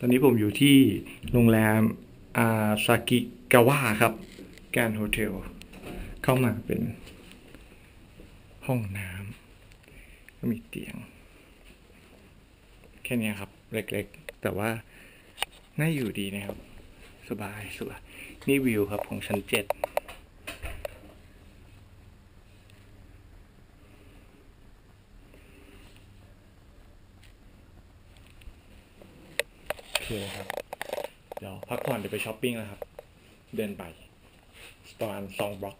ตอนนี้ผมอยู่ที่โรงแรมอาซากิกาวะครับแกรนด์โฮเทลเข้ามาเป็นห้องน้ำก็มีเตียงแค่นี้ครับเล็กๆแต่ว่าน่าอยู่ดีนะครับสบายสวยนี่วิวครับของชั้น7โอเคครับเดี๋ยวพักผ่อนเดี๋ยวไปช้อปปิ้งแล้วครับเดินไปประมาณ2 บล็อก